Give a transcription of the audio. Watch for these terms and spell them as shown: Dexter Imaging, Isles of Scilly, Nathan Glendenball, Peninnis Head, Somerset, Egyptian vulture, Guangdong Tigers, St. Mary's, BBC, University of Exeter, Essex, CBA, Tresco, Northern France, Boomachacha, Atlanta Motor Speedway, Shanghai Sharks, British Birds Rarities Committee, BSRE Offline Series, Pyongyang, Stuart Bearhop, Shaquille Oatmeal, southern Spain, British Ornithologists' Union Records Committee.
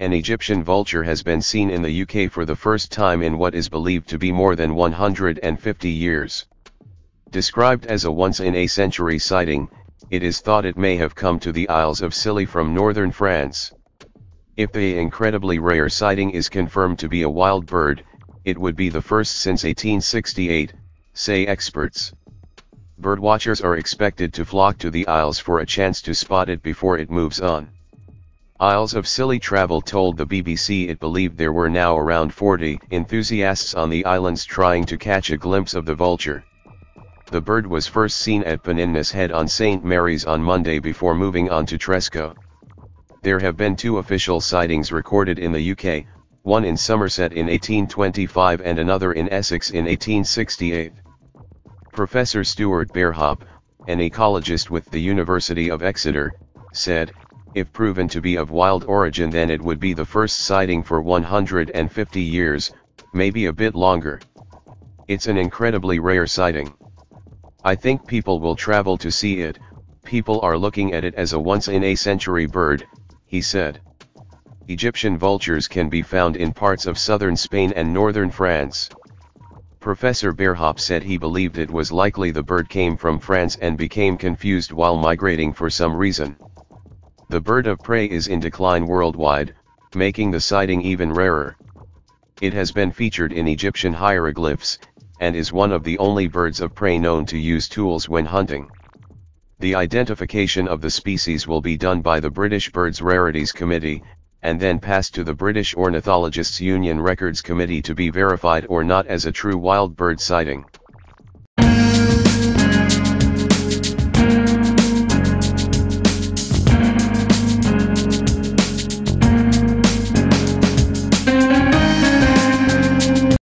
an Egyptian vulture has been seen in the UK for the first time in what is believed to be more than 150 years. Described as a once-in-a-century sighting, it is thought it may have come to the Isles of Scilly from northern France. If the incredibly rare sighting is confirmed to be a wild bird, it would be the first since 1868, say experts. Birdwatchers are expected to flock to the Isles for a chance to spot it before it moves on. Isles of Scilly Travel told the BBC it believed there were now around 40 enthusiasts on the islands trying to catch a glimpse of the vulture. The bird was first seen at Peninnis Head on St. Mary's on Monday before moving on to Tresco. There have been two official sightings recorded in the UK, one in Somerset in 1825 and another in Essex in 1868. Professor Stuart Bearhop, an ecologist with the University of Exeter, said, "If proven to be of wild origin, then it would be the first sighting for 150 years, maybe a bit longer. It's an incredibly rare sighting. I think people will travel to see it. People are looking at it as a once-in-a-century bird," he said. Egyptian vultures can be found in parts of southern Spain and northern France. Professor Bearhop said he believed it was likely the bird came from France and became confused while migrating for some reason. The bird of prey is in decline worldwide, making the sighting even rarer. It has been featured in Egyptian hieroglyphs, and is one of the only birds of prey known to use tools when hunting. The identification of the species will be done by the British Birds Rarities Committee, and then passed to the British Ornithologists' Union Records Committee to be verified or not as a true wild bird sighting.